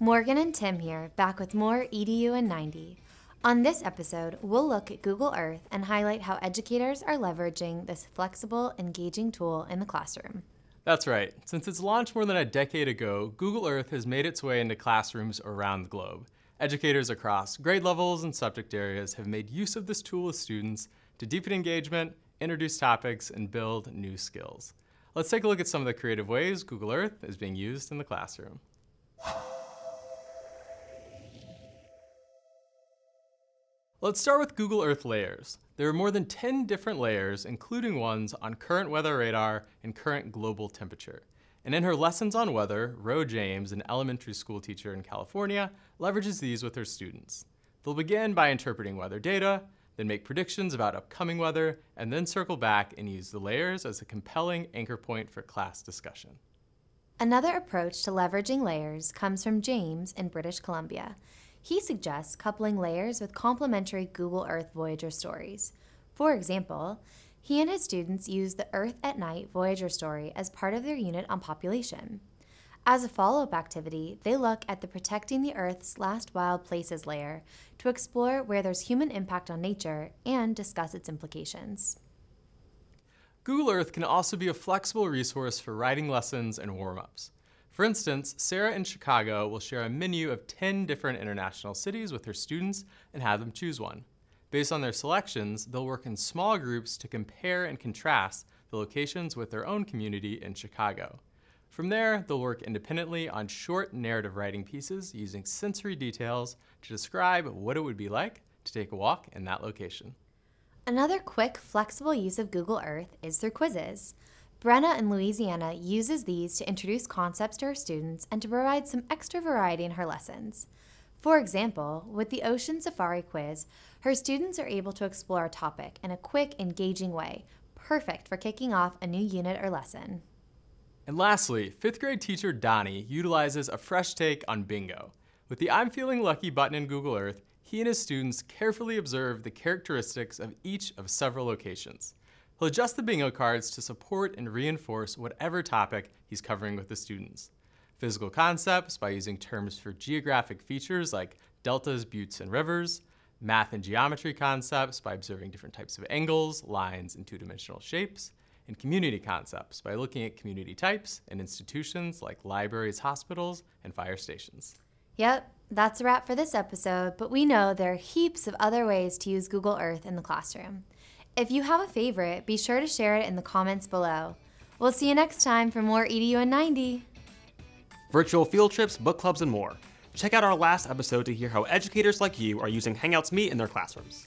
Morgan and Tim here, back with more EDU in 90. On this episode, we'll look at Google Earth and highlight how educators are leveraging this flexible, engaging tool in the classroom. That's right. Since its launch more than a decade ago, Google Earth has made its way into classrooms around the globe. Educators across grade levels and subject areas have made use of this tool with students to deepen engagement, introduce topics, and build new skills. Let's take a look at some of the creative ways Google Earth is being used in the classroom. Let's start with Google Earth layers. There are more than 10 different layers, including ones on current weather radar and current global temperature. And in her lessons on weather, Ro James, an elementary school teacher in California, leverages these with her students. They'll begin by interpreting weather data, then make predictions about upcoming weather, and then circle back and use the layers as a compelling anchor point for class discussion. Another approach to leveraging layers comes from James in British Columbia. He suggests coupling layers with complementary Google Earth Voyager stories. For example, he and his students use the Earth at Night Voyager story as part of their unit on population. As a follow-up activity, they look at the Protecting the Earth's Last Wild Places layer to explore where there's human impact on nature and discuss its implications. Google Earth can also be a flexible resource for writing lessons and warm-ups. For instance, Sarah in Chicago will share a menu of 10 different international cities with her students and have them choose one. Based on their selections, they'll work in small groups to compare and contrast the locations with their own community in Chicago. From there, they'll work independently on short narrative writing pieces using sensory details to describe what it would be like to take a walk in that location. Another quick, flexible use of Google Earth is through quizzes. Brenna in Louisiana uses these to introduce concepts to her students and to provide some extra variety in her lessons. For example, with the Ocean Safari Quiz, her students are able to explore a topic in a quick, engaging way, perfect for kicking off a new unit or lesson. And lastly, fifth grade teacher Donnie utilizes a fresh take on bingo. With the I'm Feeling Lucky button in Google Earth, he and his students carefully observe the characteristics of each of several locations. He'll adjust the bingo cards to support and reinforce whatever topic he's covering with the students. Physical concepts by using terms for geographic features like deltas, buttes, and rivers. Math and geometry concepts by observing different types of angles, lines, and two-dimensional shapes. And community concepts by looking at community types and institutions like libraries, hospitals, and fire stations. Yep, that's a wrap for this episode, but we know there are heaps of other ways to use Google Earth in the classroom. If you have a favorite, be sure to share it in the comments below. We'll see you next time for more EDU in 90. Virtual field trips, book clubs, and more. Check out our last episode to hear how educators like you are using Hangouts Meet in their classrooms.